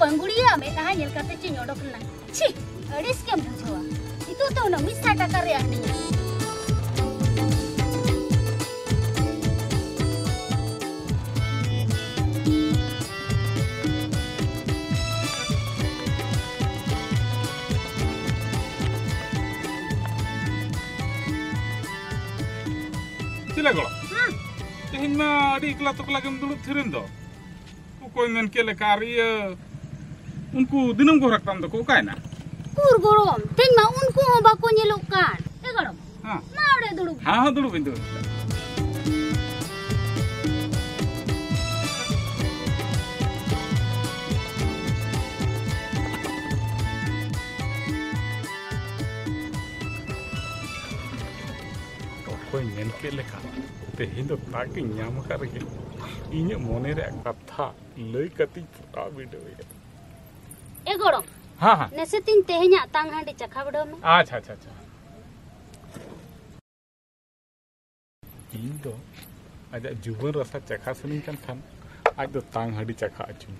पंगुड़िया एकला तकला दुड़ब थिरन दो उनको दिनम को रखताम दो को कायना कुर गरम तेन मा उनको हो बाको नेलोक कान ए गरम हां माड़े दुड़ब हां हां दुड़ब बिंदु तो कोई मेन के लेखा तेहिं दो ताकि न्याम कर के इने मोने रे कथा लई कति छोटा वीडियो ए गड़म हां हां नेसे तीन तेहना तांग हांडी चखा बडो में अच्छा अच्छा अच्छा तीन दो आज जुवन रसा चखा सनी कन थान आज दो तांग हांडी चखा अचुन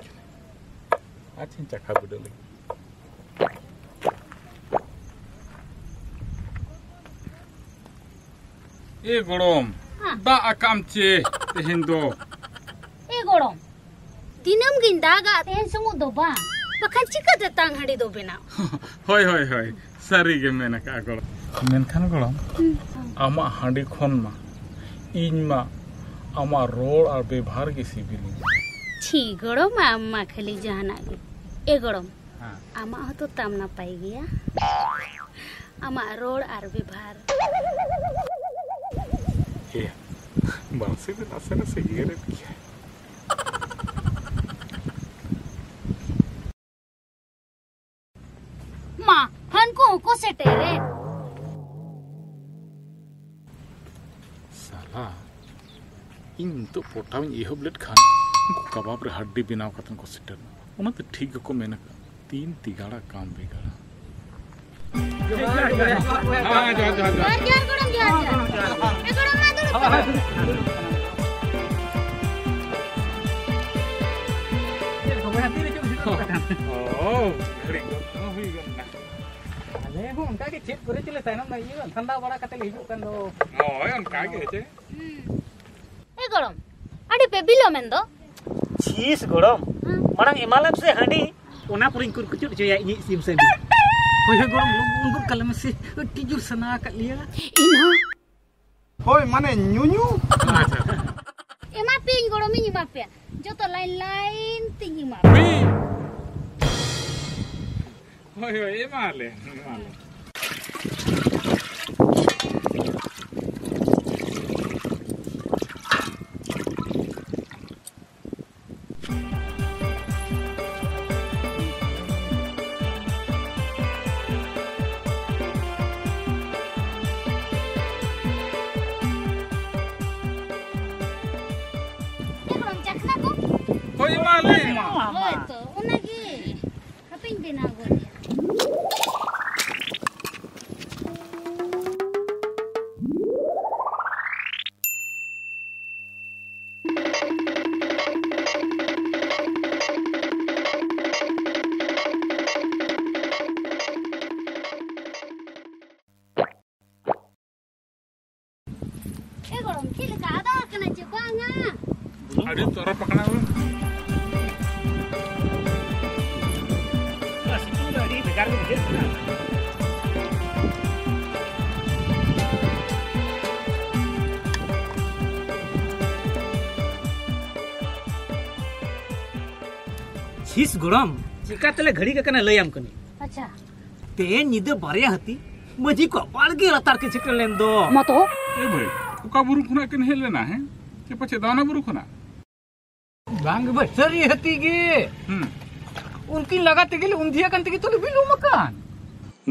आछिन चखा बडो ले ए गड़म दा अकाम चे तेहन दो ए गड़म दिनम गिन दागा तेहन समु दो बा बखन चिका दे तांग हडी दो बिना होय होय होय सारी गे मेना का गळ मेनखान गळ आमा हडी खन मा इन मा आमा रोड आर व्यवहार के सिबिली छी गळ मा अम्मा खाली जाना ए गळम आमा ह तो तामना पाई गया आमा रोड आर व्यवहार ए बांसे दे नसने से गेरे किया को से तेरे साला इन तो पोटाव इहो ब्लेड खान कबाब रे हड्डी बिनाव कतन को सेटर ओना तो ठीक को मेनक तीन तिगाड़ा काम बेगाड़ा हां जा जा जा यार गडम जा ए गडम ना ओ खड़ी हो हुई गन ये हो उनका के चेक करे चले साइनम नहीं ये ठंडा बड़ा कते हिजु कन दो ओय उनका के छे ए गरम आडे पे बिलो मेन दो छीस गरम मरंग हिमालय से हांडी ओना पुरिन कुर कुचु जोया इनी सिम से होय गरम उनको कलम से टिजुर सना का लिया इना होय माने न्यून्यू एमा पिन गरम इनी मापे जतो लाइन लाइन तिनी मापे होय होय ए माले माले एकदम चखना को होय माले होय तो उना की हपिन देना गो छीस गरम चिका तले घड़ी का कने लयम कने अच्छा ते निदे बारे हती मजी को बालगी रतार के चिकन लेन दो मतो ए भाई उका बुरु खुना कने हे लेना है के पछे दाना बुरु खुना बांग बसरी हती गे उनकी लगाते गेल उंधिया कन तकी तो बिलु मकान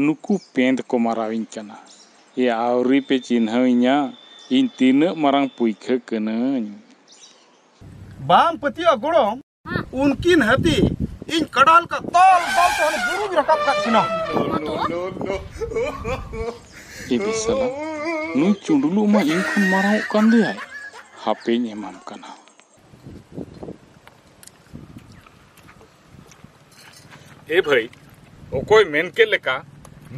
नुकु पेंद को माराविन कना ए आवरी पे चिन्हविया इन तीन मरंग पुइख कने बाम पतिया गरम उनकिन हती इन कडाल का ताल ताल तो गुरु भी रखा का सुना नो नो ये बिसला नु चुंडलू मा इनको माराओ कांदे हापेन एमान कना ए भाई ओकोय मेनके लेका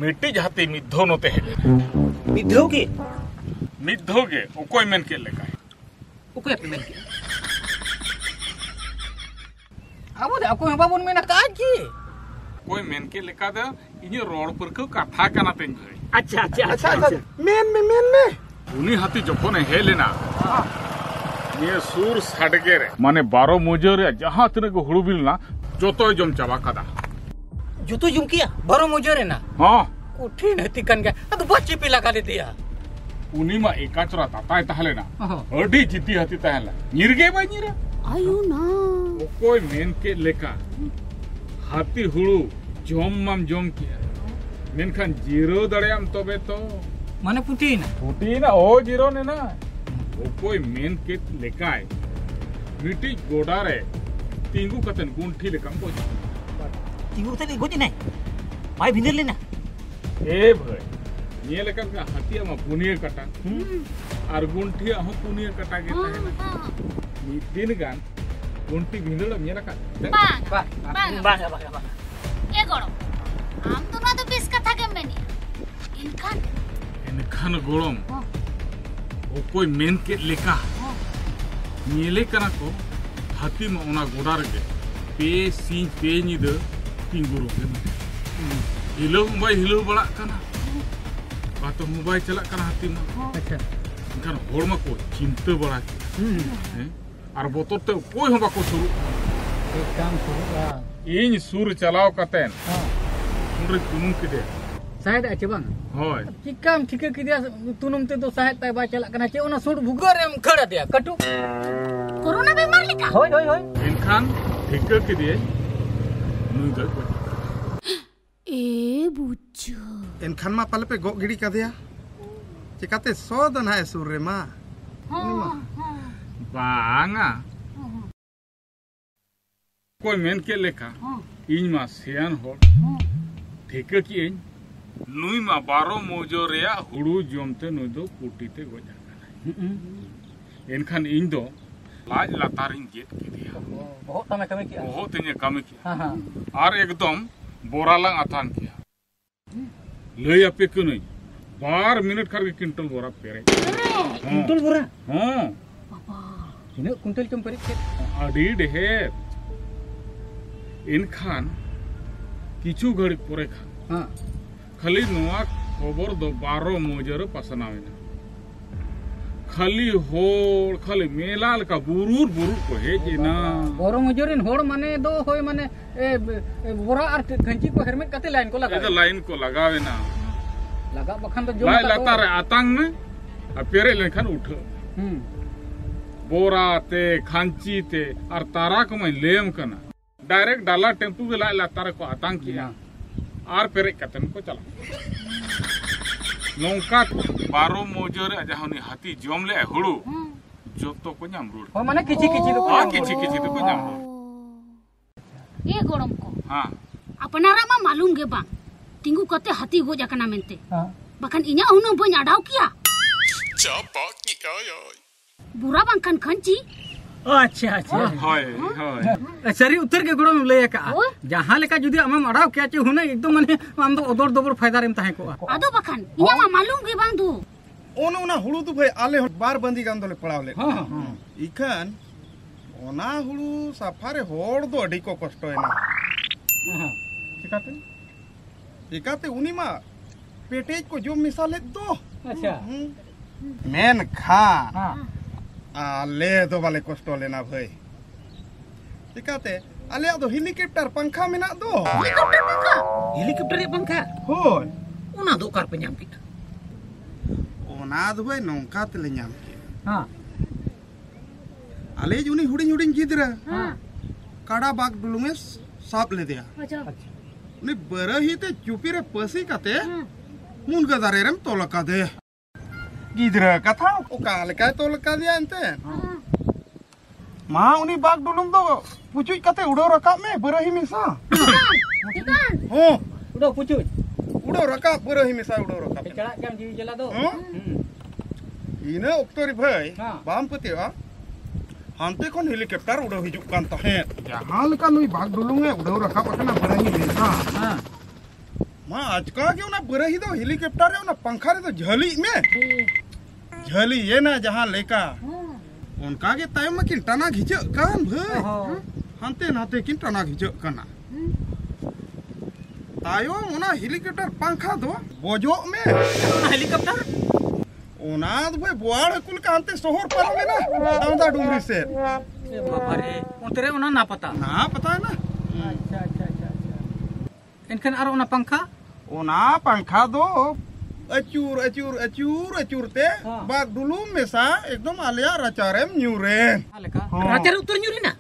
मिट्टी जाती मिद्धोनो ते हेले मिद्धोगे ओकोय मेनके लेका ओकोय अपने मेनके अब दे ओकोय बाबून मेना का की कोई मेनके लेका द इने रोड पर को कथा काना तेन भाई अच्छा अच्छा अच्छा मेन में उनी हाथी जखोन हेलेना ये सूर साडगे रे माने 12 मजूर जहां तने को हुड़ू बिलना जोतो जम चाबा कदा जोतो जम किया 12 मजूर है ना हां कोठी नती कन गया तो बच्चे पे लगा ले दिया उनी मा एकाचरा ताताय ताहले ना अडी जिती हती ताहला निरगे बा निरा आयो ना वो कोई मेन के लेका हाथी हुड़ू जम मम जम किया मेनखान जीरो दड़ेम तबे तो माने पुटीना ओ जीरो ने ना ओ कोई मेन के लेकाय मिटी गोडा रे तिंगु कतन गुंठी लेकम को तिंगु तने गोजी नहीं भाई भिंदर लेना ए भाई ये लेकम का हतिया म पुनिया कटा और गुंठी ह पुनिया कटा के इ दिन गान गुंठी भिंदर ल मेरा का बा ए गोड़ो हम तो ना तो बेस कथा के में नहीं इनका खान गोड़म ओ कोई मेन के लेका नेले करा को हाथी में ओना गोड़ा रे पे सी पे निद तिंगुरु के हिलो मोबाइल हिलो बड़ा कना बात मोबाइल चला कना हाथी में अच्छा इनका होड़ में को चिंता बड़ा है और बोतो ते कोई हम को शुरू एक काम शुरू इन सुर चलाओ कतन उनरे कुनु के दे साहेब आचे बांग होय की काम ठीक के दिया तुनमते तो साहेब ताई बा चला कना चे ओना सूट भुगरेम खड़ा दिया कटू कोरोना बीमार लिखा होय इनखान ठीक के दिए नुई गल ए बुच्चो इनखान मा पले पे गो गिडी का दिया चिकाते सो दन है सुर रे मा हां बांगा कोई मेन के लेखा इन मा सियान हो ठीक के इन नुई मा 12 मोजो रेया हुड़ू जोमते नुई दो कुटीते गोजा एनखान इन दो लाज लातारिन गेट के दिया बहुत तने कमी किया हां और एकदम बोराला अथान किया लई आपे क्यों नहीं 12 मिनट करके क्विंटल बोरा पेरे क्विंटल बोरा हां बाबा इने क्विंटल कम पेरे आडीड है एनखान किछु घड़ी पोरे खा हां खाली नोआ खबर दो 12 मोजर पसनावेना खाली होड़ खाली मेलाल का बुरूर को हे जेना 12 मोजरिन होड़ माने दो होय माने ए बोरा आर खंची को हेरमेट कते लाइन को लगावेना लगा बखन तो जो लातार आतंग में आ पेरे लेखन उठ बोरा ते खंची ते आर तारा को मैं लेम कना डायरेक्ट डाला टेम्पू में लातार को आतंग किया आर पेरे कतन को चला नौका 12 मोजर जहानी हाथी जोम ले हुड़ू जोतो को नामरुड़ हो माने किछि किछि को नामरुड़ ये गोड़म को हां अपना रामा मालूम गे बा तिंगु कते हाथी गोजा कना मेनते हां बखन इना उनो बन अडाव किया चापा की आय बुरा बखन खंची अच्छा हाय सरी उतर के गोड़म ले का जहां लेका जदी हम अड़ाव के चे हुने एकदम माने हम तो ओदर दोबर फायदा रेम ताहे को आदो बखन इना मालूम के बांधू ओना हुड़ू तो भाई आले बार बंदी गांदो ले पड़ाव ले हां इखन ओना हुड़ू सफारे होड़ दो अडी को कष्ट है ना हां चिकाते उनी मा पेटेज को जो मिसाल ले दो अच्छा मेन खा हां आले दो वाले कष्ट लेना भाई चिकाते आले दो हेलीकॉप्टर पंखा मेना दो हेलीकॉप्टर पंखा होय ओना दो कार पे नाम किता ओना दो भाई नौका ते ले नाम के हां आले जुनी हुडिन गिदरा हां काड़ा बाग डुलुमे साप ले दिया अच्छा ने बरही ते चुपी रे पसी काते मुनगा दारेरम तोलका दे गिदरा कथा ओकाल काय तो लका दिया एंते मां उनी बाग डुलुम दो पुचुई कते उड़ो रका में बरही मिसा हो उड़ो पुचुई उड़ो रका बरही मिसा उड़ो रका चला केम जीवी चला दो इने ओक्तोरी भाई बामपतिवा हानते खन हेलिकॉप्टर उड़ाव हिजुक कान तहें जहां लेका नुई बाग डुलुंगे उड़ाव रखा पकना बराही बेसा हां मा आजका के उना बराही दो हेलिकॉप्टर रे उना पंखा रे तो झली में झली ये ना जहां लेका उनका के टाइम में किन तना घिच कान भई हानते नाते किन तना घिच काना तायो उना हेलिकॉप्टर पंखा दो बोजो में हेलिकॉप्टर उनाद भाई बुआड़ कुल कांते शहर पर में ना दामदा डुंगरी से ए बाबा रे उनतरे उना ना पता है ना अच्छा अच्छा अच्छा इनकन आरो उना पंखा दो अचूर अचूर अचूर अचूरते बाग डुलू मेसा एकदम आलिया रचारे न्यूरे हालका रचारे उतर न्यूरे ना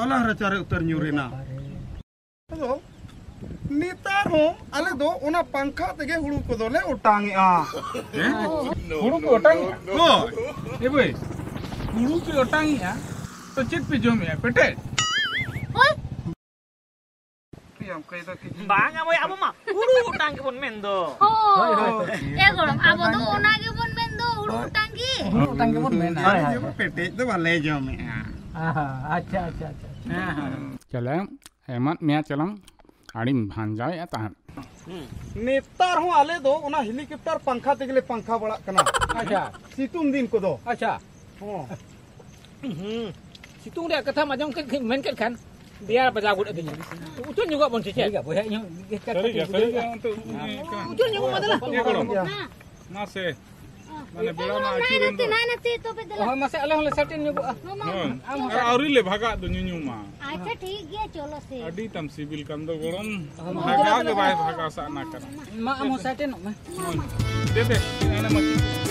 तला रचारे उतर न्यूरे ना हेलो नीतार हो अले दो उना पंखा तगे हुड़ू को दोले उटांगे आ हुड़ू को उटांगे को ए बे हुड़ू के उटांगे आ तो चित पे जो में बेटे ओए हम कह दो कि बांग अब अब मा हुड़ू उटांगे बन में दो हो ए गोरम अब दो उना के बन में दो हुड़ू उटांगे बन में ना बेटे तो वाले जो में आ अच्छा अच्छा अच्छा चले एमत मैं चलम आड़िम भांजाए ताहन नेतार हो आले दो उना हेलिकॉप्टर पंखा तेगले पंखा बड़ा कना अच्छा सितुम दिन को दो अच्छा हो सितुम रे कथा मजम के मेन के खान बियार बजा गुड दिन उचन जुगा बन छे ठीक है भैया यो उचन जुगा मदला ना से माने बड़ा ना आचीन ना ना ते तो बदला हो मासे अले होले सटिन नु औरी ले भागा दो न्यू मा अच्छा ठीक गे चलो से अडी तम सिविल कंदो गोरम भागा भाई भागा सा ना कर मा हम सटिन दे दे ना मत